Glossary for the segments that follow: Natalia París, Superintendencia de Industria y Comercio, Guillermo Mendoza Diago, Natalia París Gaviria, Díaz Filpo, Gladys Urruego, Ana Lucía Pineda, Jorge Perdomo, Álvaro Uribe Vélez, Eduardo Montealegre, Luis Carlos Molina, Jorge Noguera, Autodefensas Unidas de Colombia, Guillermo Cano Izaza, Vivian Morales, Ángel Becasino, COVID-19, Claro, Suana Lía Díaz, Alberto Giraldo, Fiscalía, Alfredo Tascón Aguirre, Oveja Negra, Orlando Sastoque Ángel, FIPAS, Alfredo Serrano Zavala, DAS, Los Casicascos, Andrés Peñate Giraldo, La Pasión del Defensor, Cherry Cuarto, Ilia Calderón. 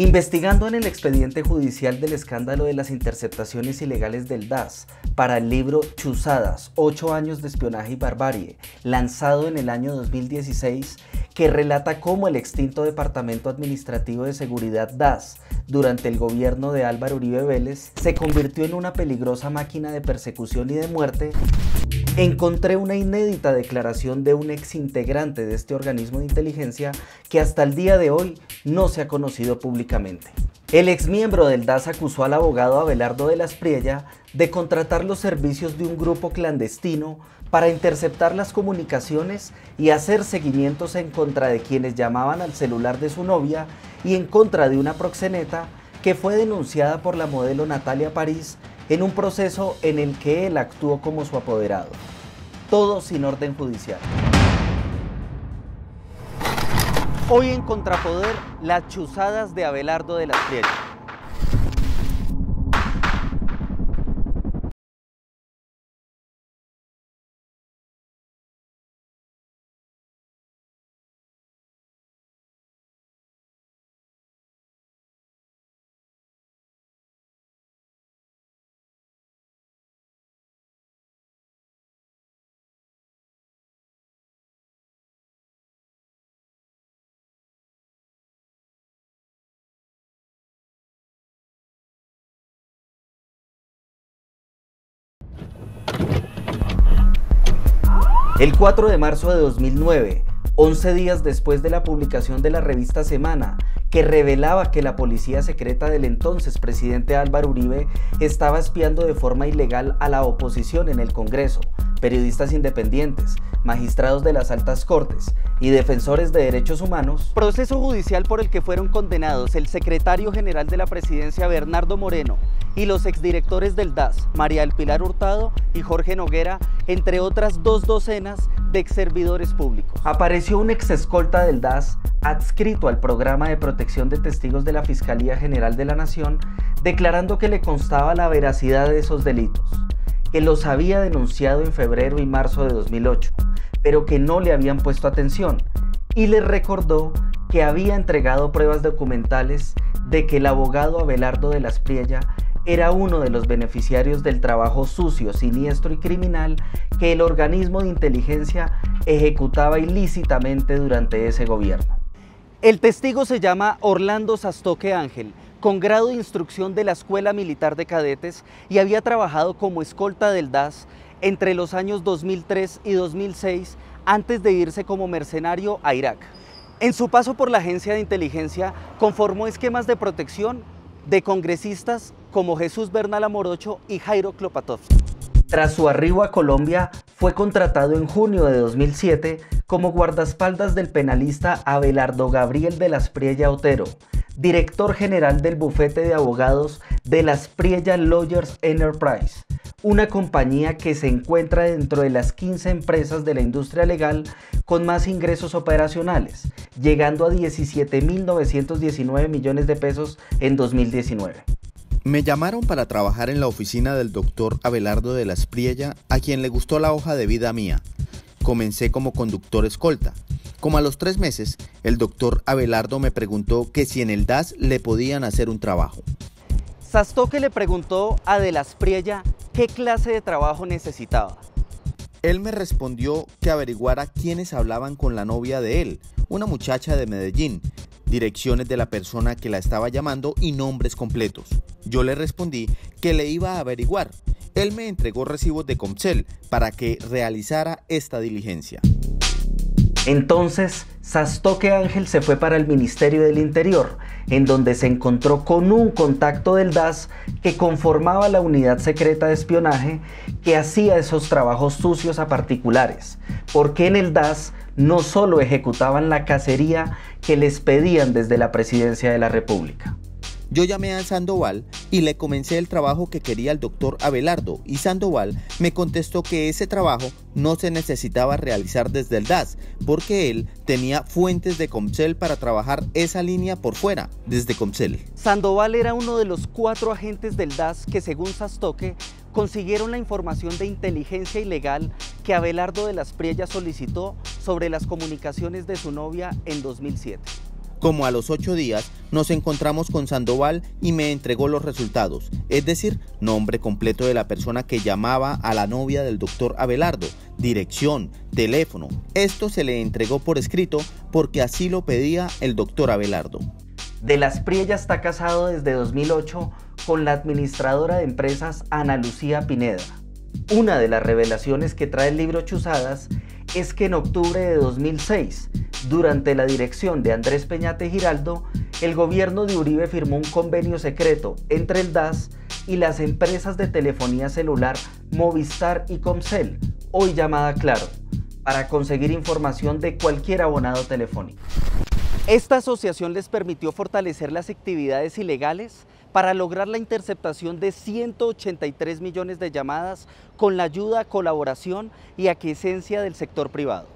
Investigando en el expediente judicial del escándalo de las interceptaciones ilegales del DAS para el libro Chuzadas, 8 años de espionaje y barbarie, lanzado en el año 2016, que relata cómo el extinto Departamento Administrativo de Seguridad DAS, durante el gobierno de Álvaro Uribe Vélez, se convirtió en una peligrosa máquina de persecución y de muerte, encontré una inédita declaración de un exintegrante de este organismo de inteligencia que hasta el día de hoy no se ha conocido públicamente. El exmiembro del DAS acusó al abogado Abelardo de la Espriella de contratar los servicios de un grupo clandestino para interceptar las comunicaciones y hacer seguimientos en contra de quienes llamaban al celular de su novia y en contra de una proxeneta que fue denunciada por la modelo Natalia París en un proceso en el que él actuó como su apoderado. Todo sin orden judicial. Hoy en Contrapoder, las chuzadas de Abelardo de la Espriella. El 4 de marzo de 2009, 11 días después de la publicación de la revista Semana, que revelaba que la policía secreta del entonces presidente Álvaro Uribe estaba espiando de forma ilegal a la oposición en el Congreso, periodistas independientes, magistrados de las altas cortes y defensores de derechos humanos, proceso judicial por el que fueron condenados el secretario general de la presidencia Bernardo Moreno y los exdirectores del DAS, María del Pilar Hurtado y Jorge Noguera, entre otras 2 docenas de exservidores públicos. Apareció un exescolta del DAS, adscrito al programa de protección de testigos de la Fiscalía General de la Nación, declarando que le constaba la veracidad de esos delitos, que los había denunciado en febrero y marzo de 2008, pero que no le habían puesto atención, y les recordó que había entregado pruebas documentales de que el abogado Abelardo de la Espriella era uno de los beneficiarios del trabajo sucio, siniestro y criminal que el organismo de inteligencia ejecutaba ilícitamente durante ese gobierno. El testigo se llama Orlando Sastoque Ángel, con grado de instrucción de la Escuela Militar de Cadetes, y había trabajado como escolta del DAS entre los años 2003 y 2006 antes de irse como mercenario a Irak. En su paso por la agencia de inteligencia conformó esquemas de protección de congresistas como Jesús Bernal Amorocho y Jairo Klopatov. Tras su arribo a Colombia, fue contratado en junio de 2007 como guardaespaldas del penalista Abelardo Gabriel de la Espriella Otero, director general del bufete de abogados de la Espriella Lawyers Enterprise, una compañía que se encuentra dentro de las 15 empresas de la industria legal con más ingresos operacionales, llegando a 17.919 millones de pesos en 2019. Me llamaron para trabajar en la oficina del doctor Abelardo de la Espriella, a quien le gustó la hoja de vida mía. Comencé como conductor escolta. Como a los 3 meses, el doctor Abelardo me preguntó que si en el DAS le podían hacer un trabajo. Sastoque le preguntó a de la Espriella qué clase de trabajo necesitaba. Él me respondió que averiguara quiénes hablaban con la novia de él, una muchacha de Medellín, direcciones de la persona que la estaba llamando y nombres completos. Yo le respondí que le iba a averiguar. Él me entregó recibos de Comcel para que realizara esta diligencia. Entonces, Sastoque Ángel se fue para el Ministerio del Interior, en donde se encontró con un contacto del DAS que conformaba la unidad secreta de espionaje que hacía esos trabajos sucios a particulares, porque en el DAS no solo ejecutaban la cacería que les pedían desde la Presidencia de la República. Yo llamé a Sandoval y le comencé el trabajo que quería el doctor Abelardo, y Sandoval me contestó que ese trabajo no se necesitaba realizar desde el DAS, porque él tenía fuentes de Comcel para trabajar esa línea por fuera, desde Comcel. Sandoval era uno de los 4 agentes del DAS que, según Sastoque, consiguieron la información de inteligencia ilegal que Abelardo de la Espriella solicitó sobre las comunicaciones de su novia en 2007. Como a los 8 días, nos encontramos con Sandoval y me entregó los resultados, es decir, nombre completo de la persona que llamaba a la novia del doctor Abelardo, dirección, teléfono. Esto se le entregó por escrito porque así lo pedía el doctor Abelardo. De la Espriella está casado desde 2008 con la administradora de empresas Ana Lucía Pineda. Una de las revelaciones que trae el libro Chuzadas es que en octubre de 2006, durante la dirección de Andrés Peñate Giraldo, el gobierno de Uribe firmó un convenio secreto entre el DAS y las empresas de telefonía celular Movistar y Comcel, hoy llamada Claro, para conseguir información de cualquier abonado telefónico. Esta asociación les permitió fortalecer las actividades ilegales para lograr la interceptación de 183 millones de llamadas con la ayuda, colaboración y aquiescencia del sector privado.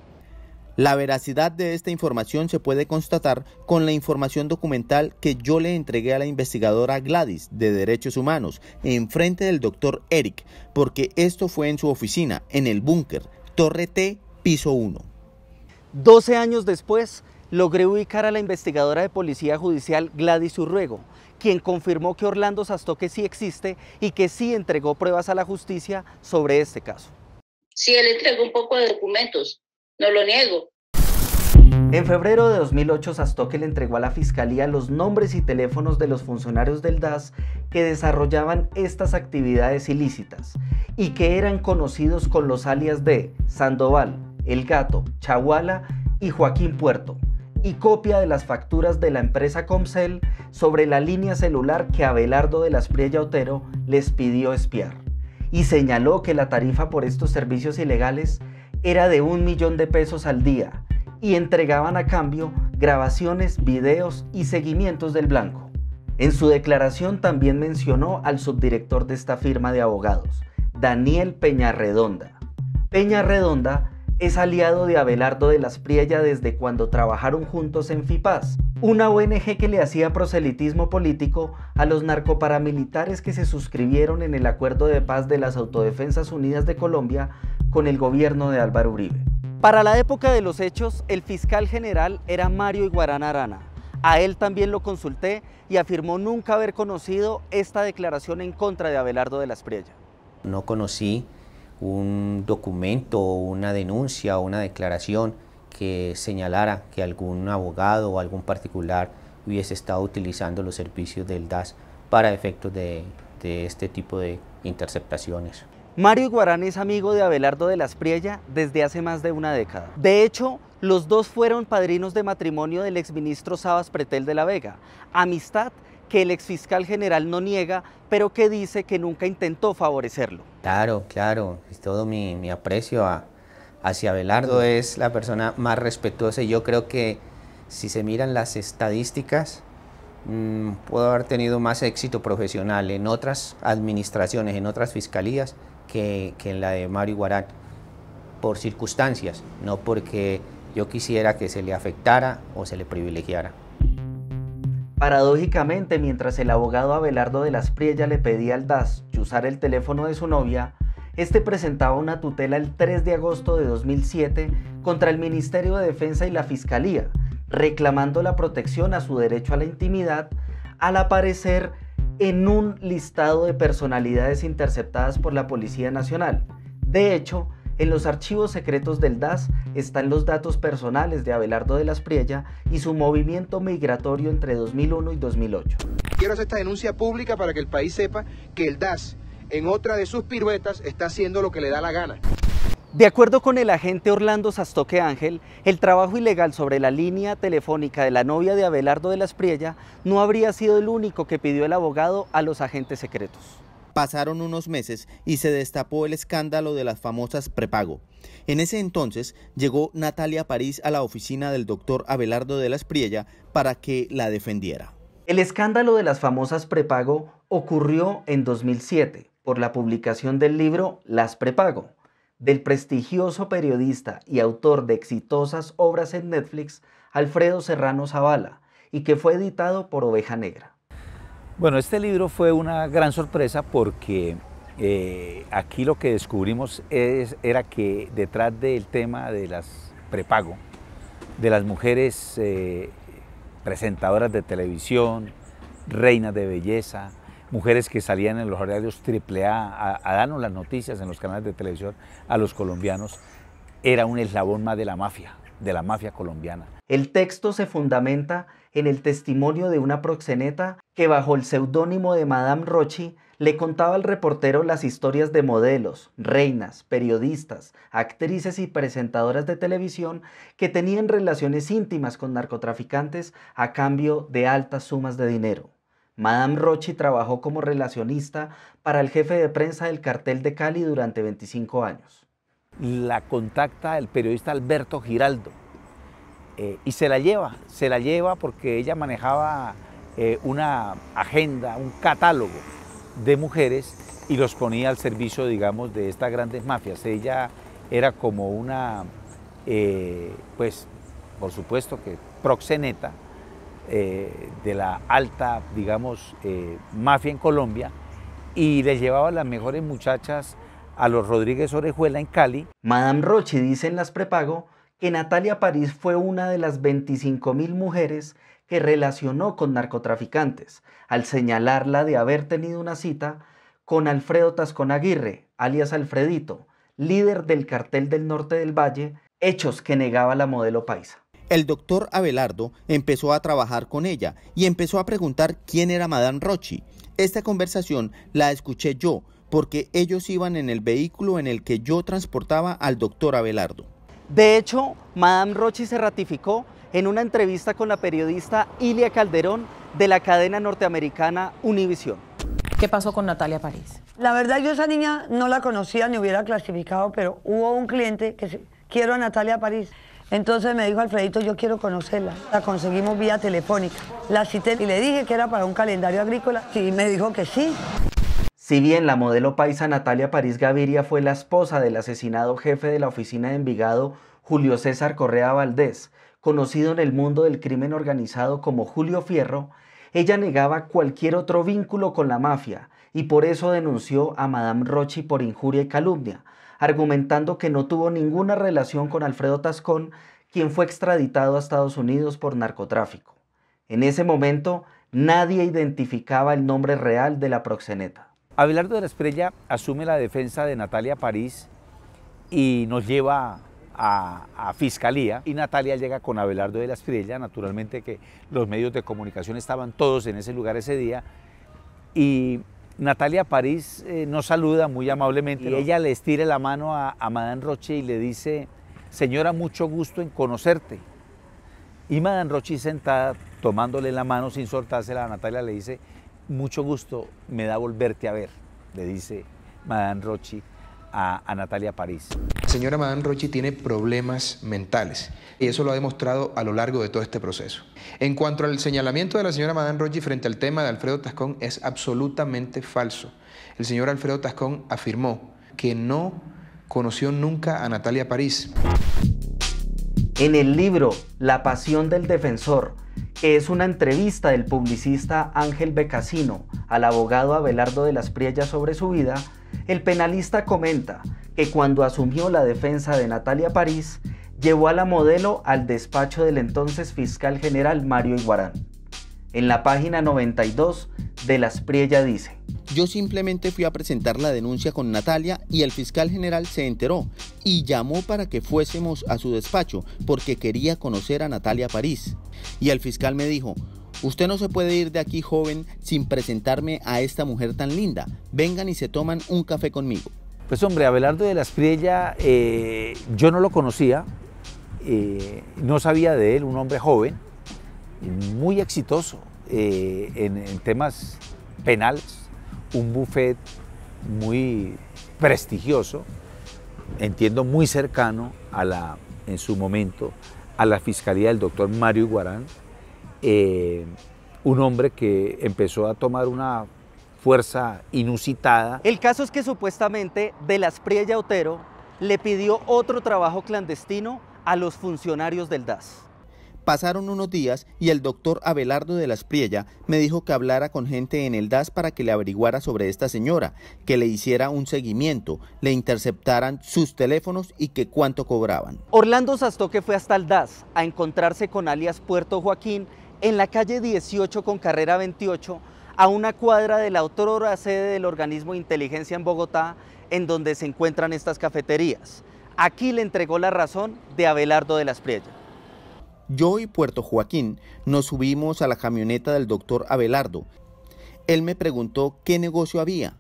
La veracidad de esta información se puede constatar con la información documental que yo le entregué a la investigadora Gladys de Derechos Humanos en frente del doctor Eric, porque esto fue en su oficina, en el búnker, Torre T, piso 1. 12 años después, logré ubicar a la investigadora de policía judicial Gladys Urruego, quien confirmó que Orlando Sastoque sí existe y que sí entregó pruebas a la justicia sobre este caso. Sí, él entregó un poco de documentos, no lo niego. En febrero de 2008, Sastoque le entregó a la Fiscalía los nombres y teléfonos de los funcionarios del DAS que desarrollaban estas actividades ilícitas y que eran conocidos con los alias de Sandoval, El Gato, Chaguala y Joaquín Puerto, y copia de las facturas de la empresa Comcel sobre la línea celular que Abelardo de la Espriella Otero les pidió espiar, y señaló que la tarifa por estos servicios ilegales era de 1 millón de pesos al día y entregaban a cambio grabaciones, videos y seguimientos del blanco. En su declaración también mencionó al subdirector de esta firma de abogados, Daniel Peñarredonda. Peñarredonda es aliado de Abelardo de la Espriella desde cuando trabajaron juntos en FIPAS, una ONG que le hacía proselitismo político a los narcoparamilitares que se suscribieron en el Acuerdo de Paz de las Autodefensas Unidas de Colombia con el gobierno de Álvaro Uribe. Para la época de los hechos, el fiscal general era Mario Iguarán Arana. A él también lo consulté y afirmó nunca haber conocido esta declaración en contra de Abelardo de la Espriella. No conocí un documento, una denuncia o una declaración que señalara que algún abogado o algún particular hubiese estado utilizando los servicios del DAS para efectos de este tipo de interceptaciones. Mario Iguarán es amigo de Abelardo de la Espriella desde hace más de una década. De hecho, los dos fueron padrinos de matrimonio del exministro Sabas Pretel de la Vega, amistad que el exfiscal general no niega, pero que dice que nunca intentó favorecerlo. Claro, claro, es todo mi aprecio hacia Abelardo, es la persona más respetuosa, y yo creo que si se miran las estadísticas, puedo haber tenido más éxito profesional en otras administraciones, en otras fiscalías, que en la de Mario Iguarán, por circunstancias, no porque yo quisiera que se le afectara o se le privilegiara. Paradójicamente, mientras el abogado Abelardo de la Espriella le pedía al DAS chuzar el teléfono de su novia, este presentaba una tutela el 3 de agosto de 2007 contra el Ministerio de Defensa y la Fiscalía, reclamando la protección a su derecho a la intimidad al aparecer en un listado de personalidades interceptadas por la Policía Nacional. De hecho, en los archivos secretos del DAS están los datos personales de Abelardo de la Espriella y su movimiento migratorio entre 2001 y 2008. Quiero hacer esta denuncia pública para que el país sepa que el DAS, en otra de sus piruetas, está haciendo lo que le da la gana. De acuerdo con el agente Orlando Sastoque Ángel, el trabajo ilegal sobre la línea telefónica de la novia de Abelardo de la Espriella no habría sido el único que pidió el abogado a los agentes secretos. Pasaron unos meses y se destapó el escándalo de las famosas prepago. En ese entonces llegó Natalia París a la oficina del doctor Abelardo de la Espriella para que la defendiera. El escándalo de las famosas prepago ocurrió en 2007 por la publicación del libro Las Prepago, del prestigioso periodista y autor de exitosas obras en Netflix, Alfredo Serrano Zavala, y que fue editado por Oveja Negra. Bueno, este libro fue una gran sorpresa porque aquí lo que descubrimos era que detrás del tema de las prepago, de las mujeres presentadoras de televisión, reinas de belleza, mujeres que salían en los horarios AAA a darnos las noticias en los canales de televisión a los colombianos, era un eslabón más de la mafia colombiana. El texto se fundamenta en el testimonio de una proxeneta que bajo el seudónimo de Madame Rochy le contaba al reportero las historias de modelos, reinas, periodistas, actrices y presentadoras de televisión que tenían relaciones íntimas con narcotraficantes a cambio de altas sumas de dinero. Madame Rochy trabajó como relacionista para el jefe de prensa del cartel de Cali durante 25 años. La contacta el periodista Alberto Giraldo y se la lleva porque ella manejaba una agenda, un catálogo de mujeres y los ponía al servicio, digamos, de estas grandes mafias. Ella era como una, pues, por supuesto que proxeneta, de la alta, digamos, mafia en Colombia, y le llevaba a las mejores muchachas a los Rodríguez Orejuela en Cali. Madame Rochy dice en Las Prepago que Natalia París fue una de las 25.000 mujeres que relacionó con narcotraficantes, al señalarla de haber tenido una cita con Alfredo Tascón Aguirre, alias Alfredito, líder del cartel del norte del Valle, hechos que negaba la modelo paisa. El doctor Abelardo empezó a trabajar con ella y empezó a preguntar quién era Madame Rochy. Esta conversación la escuché yo porque ellos iban en el vehículo en el que yo transportaba al doctor Abelardo. De hecho, Madame Rochy se ratificó en una entrevista con la periodista Ilia Calderón de la cadena norteamericana Univisión. ¿Qué pasó con Natalia París? La verdad, yo esa niña no la conocía ni hubiera clasificado, pero hubo un cliente que quiero a Natalia París. Entonces me dijo Alfredito, yo quiero conocerla. La conseguimos vía telefónica. La cité y le dije que era para un calendario agrícola y me dijo que sí. Si bien la modelo paisa Natalia París Gaviria fue la esposa del asesinado jefe de la oficina de Envigado, Julio César Correa Valdés, conocido en el mundo del crimen organizado como Julio Fierro, ella negaba cualquier otro vínculo con la mafia y por eso denunció a Madame Rochy por injuria y calumnia, argumentando que no tuvo ninguna relación con Alfredo Tascón, quien fue extraditado a Estados Unidos por narcotráfico. En ese momento, nadie identificaba el nombre real de la proxeneta. Abelardo de la Espriella asume la defensa de Natalia París y nos lleva a Fiscalía, y Natalia llega con Abelardo de la Espriella, naturalmente que los medios de comunicación estaban todos en ese lugar ese día, y Natalia París nos saluda muy amablemente y ella le estira la mano a Madame Rochy y le dice: señora, mucho gusto en conocerte. Y Madame Rochy, sentada, tomándole la mano sin soltársela a Natalia, le dice: mucho gusto, me da volverte a ver, le dice Madame Rochy a Natalia París. Señora, Madame Rochy tiene problemas mentales y eso lo ha demostrado a lo largo de todo este proceso. En cuanto al señalamiento de la señora Madame Rochy frente al tema de Alfredo Tascón, es absolutamente falso. El señor Alfredo Tascón afirmó que no conoció nunca a Natalia París. En el libro La pasión del defensor, que es una entrevista del publicista Ángel Becasino al abogado Abelardo de la Espriella sobre su vida, el penalista comenta que cuando asumió la defensa de Natalia París, llevó a la modelo al despacho del entonces fiscal general Mario Iguarán. En la página 92 de La Espriella dice: yo simplemente fui a presentar la denuncia con Natalia y el fiscal general se enteró y llamó para que fuésemos a su despacho porque quería conocer a Natalia París. Y el fiscal me dijo: usted no se puede ir de aquí, joven, sin presentarme a esta mujer tan linda. Vengan y se toman un café conmigo. Pues hombre, Abelardo de la Espriella, yo no lo conocía, no sabía de él, un hombre joven, muy exitoso en temas penales, un buffet muy prestigioso, entiendo muy cercano a la, en su momento, a la fiscalía del doctor Mario Iguarán, un hombre que empezó a tomar una fuerza inusitada. El caso es que supuestamente de la Espriella Otero le pidió otro trabajo clandestino a los funcionarios del DAS. Pasaron unos días y el doctor Abelardo de la Espriella me dijo que hablara con gente en el DAS para que le averiguara sobre esta señora, que le hiciera un seguimiento, le interceptaran sus teléfonos y que cuánto cobraban. Orlando Sastoque fue hasta el DAS a encontrarse con alias Puerto Joaquín en la calle 18 con carrera 28, a una cuadra de la otrora sede del organismo de inteligencia en Bogotá, en donde se encuentran estas cafeterías. Aquí le entregó la razón de Abelardo de la Espriella. Yo y Puerto Joaquín nos subimos a la camioneta del doctor Abelardo. Él me preguntó qué negocio había.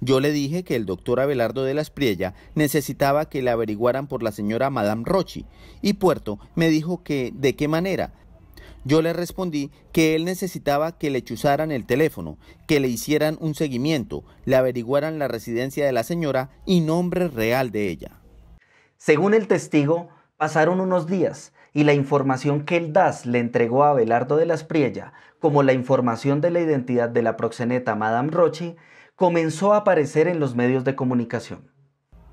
Yo le dije que el doctor Abelardo de la Espriella necesitaba que le averiguaran por la señora Madame Rochy, y Puerto me dijo que de qué manera. Yo le respondí que él necesitaba que le chuzaran el teléfono, que le hicieran un seguimiento, le averiguaran la residencia de la señora y nombre real de ella. Según el testigo, pasaron unos días y la información que el DAS le entregó a Abelardo de la Espriella, como la información de la identidad de la proxeneta Madame Rochy, comenzó a aparecer en los medios de comunicación.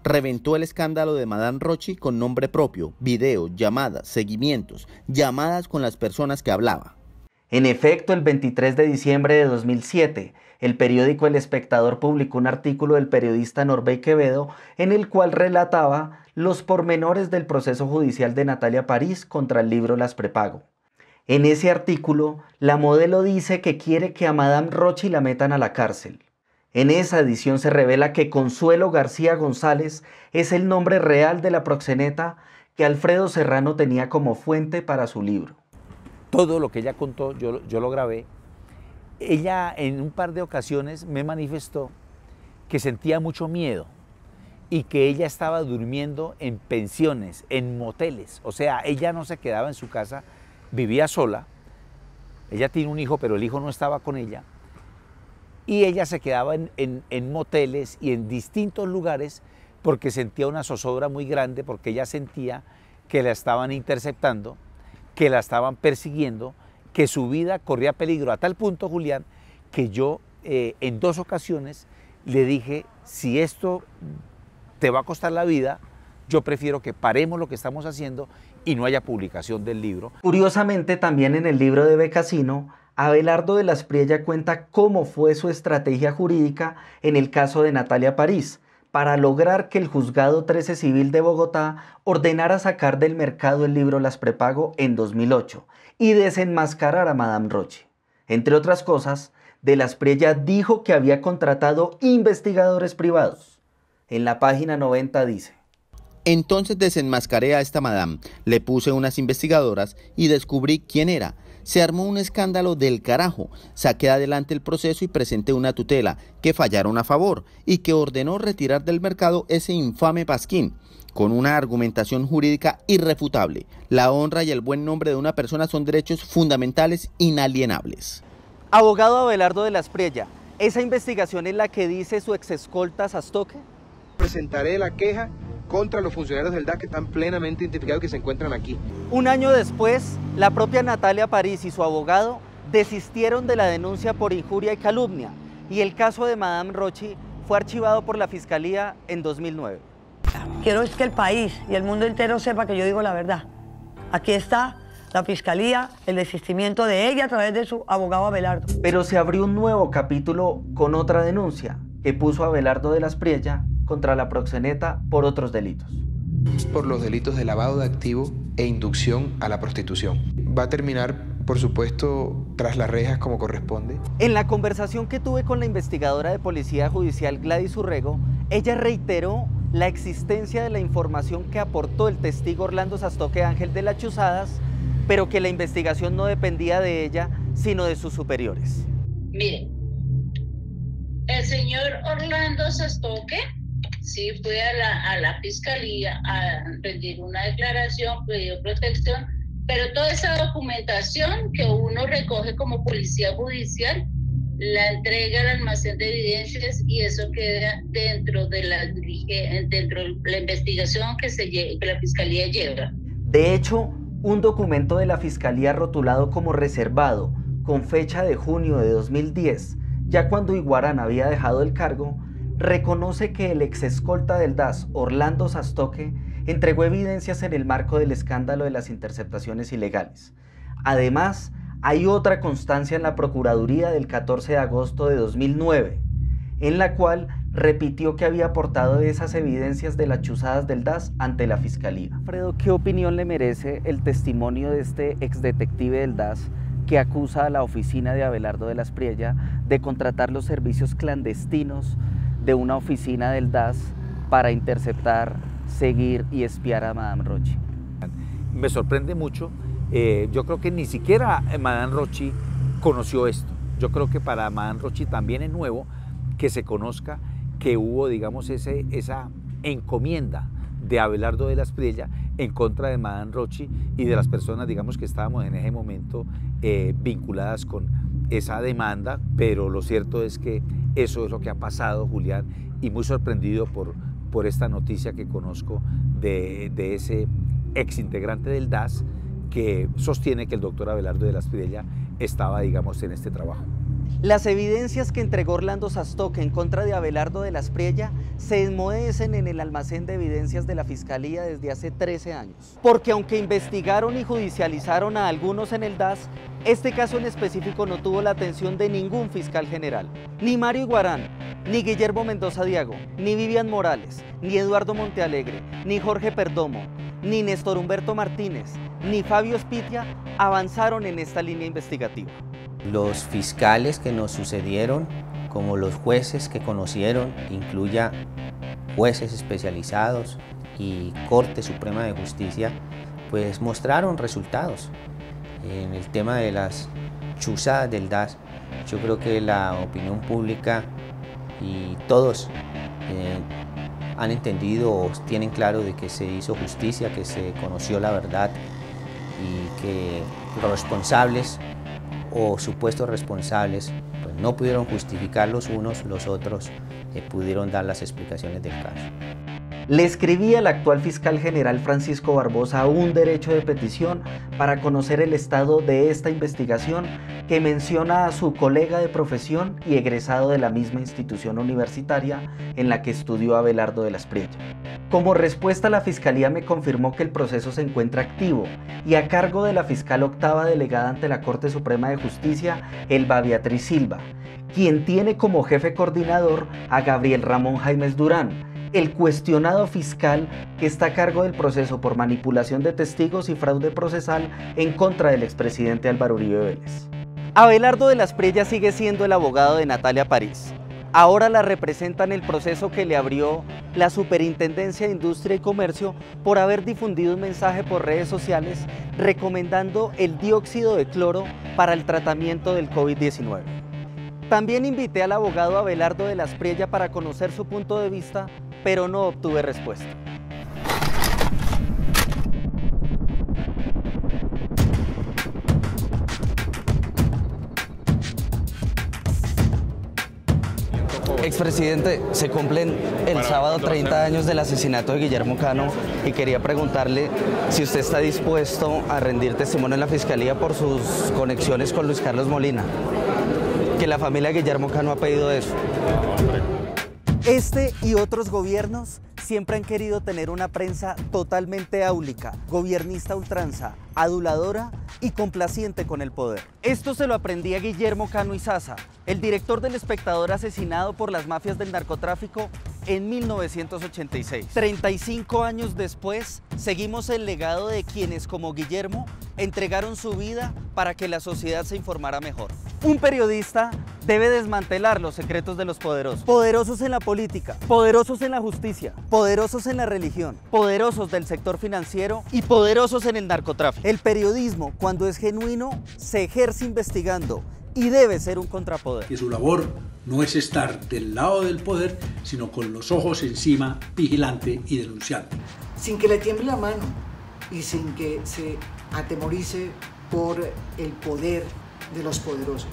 Reventó el escándalo de Madame Rochy con nombre propio, videos, llamadas, seguimientos, llamadas con las personas que hablaba. En efecto, el 23 de diciembre de 2007, el periódico El Espectador publicó un artículo del periodista Norbey Quevedo en el cual relataba los pormenores del proceso judicial de Natalia París contra el libro Las Prepago. En ese artículo, la modelo dice que quiere que a Madame Rochy la metan a la cárcel. En esa edición se revela que Consuelo García González es el nombre real de la proxeneta que Alfredo Serrano tenía como fuente para su libro. Todo lo que ella contó, yo lo grabé. Ella en un par de ocasiones me manifestó que sentía mucho miedo y que ella estaba durmiendo en pensiones, en moteles. O sea, ella no se quedaba en su casa, vivía sola. Ella tiene un hijo, pero el hijo no estaba con ella. Y ella se quedaba en moteles y en distintos lugares porque sentía una zozobra muy grande, porque ella sentía que la estaban interceptando, que la estaban persiguiendo, que su vida corría peligro. A tal punto, Julián, que yo en dos ocasiones le dije, si esto te va a costar la vida, yo prefiero que paremos lo que estamos haciendo y no haya publicación del libro. Curiosamente, también en el libro de Becasino, Abelardo de la Espriella cuenta cómo fue su estrategia jurídica en el caso de Natalia París para lograr que el juzgado 13 civil de Bogotá ordenara sacar del mercado el libro Las Prepago en 2008 y desenmascarar a Madame Rochy. Entre otras cosas, de la Espriella dijo que había contratado investigadores privados. En la página 90 dice: entonces desenmascaré a esta madame, le puse unas investigadoras y descubrí quién era. Se armó un escándalo del carajo, saqué adelante el proceso y presenté una tutela, que fallaron a favor y que ordenó retirar del mercado ese infame pasquín, con una argumentación jurídica irrefutable. La honra y el buen nombre de una persona son derechos fundamentales inalienables. Abogado Abelardo de la Espriella, ¿esa investigación es la que dice su exescolta Sastoque? Presentaré la queja contra los funcionarios del DAS que están plenamente identificados que se encuentran aquí. Un año después, la propia Natalia París y su abogado desistieron de la denuncia por injuria y calumnia, y el caso de Madame Rochy fue archivado por la Fiscalía en 2009. Quiero que el país y el mundo entero sepa que yo digo la verdad. Aquí está la Fiscalía, el desistimiento de ella a través de su abogado Abelardo. Pero se abrió un nuevo capítulo con otra denuncia que puso a Abelardo de la Espriella contra la proxeneta por otros delitos. Por los delitos de lavado de activos e inducción a la prostitución. Va a terminar, por supuesto, tras las rejas como corresponde. En la conversación que tuve con la investigadora de Policía Judicial Gladys Urruego, ella reiteró la existencia de la información que aportó el testigo Orlando Sastoque Ángel de las Chuzadas, pero que la investigación no dependía de ella, sino de sus superiores. Miren, el señor Orlando Sastoque sí fui a la fiscalía a rendir una declaración, pidió protección, pero toda esa documentación que uno recoge como policía judicial la entrega al almacén de evidencias y eso queda dentro de la investigación que la fiscalía lleva. De hecho, un documento de la fiscalía rotulado como reservado con fecha de junio de 2010, ya cuando Iguarán había dejado el cargo, reconoce que el exescolta del DAS, Orlando Sastoque, entregó evidencias en el marco del escándalo de las interceptaciones ilegales. Además, hay otra constancia en la Procuraduría del 14 de agosto de 2009, en la cual repitió que había aportado esas evidencias de las chuzadas del DAS ante la Fiscalía. Alfredo, ¿qué opinión le merece el testimonio de este exdetective del DAS que acusa a la oficina de Abelardo de la Espriella de contratar los servicios clandestinos de una oficina del DAS para interceptar, seguir y espiar a Madame Rochy. Me sorprende mucho, yo creo que ni siquiera Madame Rochy conoció esto. Yo creo que para Madame Rochy también es nuevo que se conozca que hubo, digamos, esa encomienda de Abelardo de la Espriella en contra de Madame Rochy y de las personas, digamos, que estábamos en ese momento vinculadas con esa demanda, pero lo cierto es que eso es lo que ha pasado, Julián, y muy sorprendido por esta noticia que conozco de ese exintegrante del DAS que sostiene que el doctor Abelardo de la Espriella estaba, digamos, en este trabajo. Las evidencias que entregó Orlando Sastoque en contra de Abelardo de la Espriella se enmohecen en el almacén de evidencias de la Fiscalía desde hace 13 años. Porque aunque investigaron y judicializaron a algunos en el DAS, este caso en específico no tuvo la atención de ningún fiscal general. Ni Mario Iguarán, ni Guillermo Mendoza Diago, ni Vivian Morales, ni Eduardo Montealegre, ni Jorge Perdomo, ni Néstor Humberto Martínez, ni Fabio Espitia avanzaron en esta línea investigativa. Los fiscales que nos sucedieron, como los jueces que conocieron, incluya jueces especializados y Corte Suprema de Justicia, pues mostraron resultados. En el tema de las chuzadas del DAS, yo creo que la opinión pública y todos han entendido o tienen claro de que se hizo justicia, que se conoció la verdad y que los responsables o supuestos responsables pues no pudieron justificar los unos, los otros pudieron dar las explicaciones del caso. Le escribí al actual fiscal general Francisco Barbosa un derecho de petición para conocer el estado de esta investigación que menciona a su colega de profesión y egresado de la misma institución universitaria en la que estudió Abelardo de la Espriella. Como respuesta, la Fiscalía me confirmó que el proceso se encuentra activo y a cargo de la fiscal octava delegada ante la Corte Suprema de Justicia, Elba Beatriz Silva, quien tiene como jefe coordinador a Gabriel Ramón Jaimes Durán, el cuestionado fiscal que está a cargo del proceso por manipulación de testigos y fraude procesal en contra del expresidente Álvaro Uribe Vélez. Abelardo de la Espriella sigue siendo el abogado de Natalia París. Ahora la representa en el proceso que le abrió la Superintendencia de Industria y Comercio por haber difundido un mensaje por redes sociales recomendando el dióxido de cloro para el tratamiento del COVID-19. También invité al abogado Abelardo de la Espriella para conocer su punto de vista, pero no obtuve respuesta. Expresidente, se cumplen el sábado 30 años del asesinato de Guillermo Cano y quería preguntarle si usted está dispuesto a rendir testimonio en la Fiscalía por sus conexiones con Luis Carlos Molina, que la familia de Guillermo Cano ha pedido eso. Este y otros gobiernos siempre han querido tener una prensa totalmente áulica, gobiernista ultranza, aduladora y complaciente con el poder. Esto se lo aprendí a Guillermo Cano Izaza, el director del Espectador asesinado por las mafias del narcotráfico en 1986. 35 años después, seguimos el legado de quienes como Guillermo entregaron su vida para que la sociedad se informara mejor. Un periodista debe desmantelar los secretos de los poderosos. Poderosos en la política, poderosos en la justicia, poderosos en la religión, poderosos del sector financiero y poderosos en el narcotráfico. El periodismo, cuando es genuino, se ejerce investigando y debe ser un contrapoder. Que su labor no es estar del lado del poder, sino con los ojos encima, vigilante y denunciante. Sin que le tiemble la mano y sin que se atemorice por el poder de los poderosos.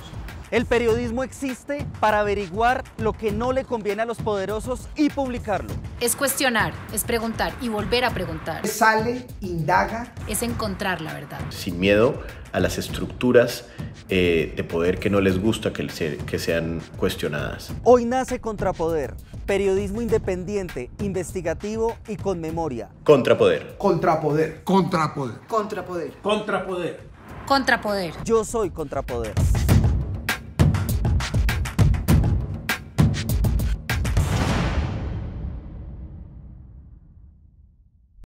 El periodismo existe para averiguar lo que no le conviene a los poderosos y publicarlo. Es cuestionar, es preguntar y volver a preguntar. Sale, indaga. Es encontrar la verdad. Sin miedo a las estructuras de poder que no les gusta que sean cuestionadas. Hoy nace Contrapoder, periodismo independiente, investigativo y con memoria. Contrapoder. Contrapoder. Contrapoder. Contrapoder. Contrapoder. Contrapoder. Yo soy Contrapoder.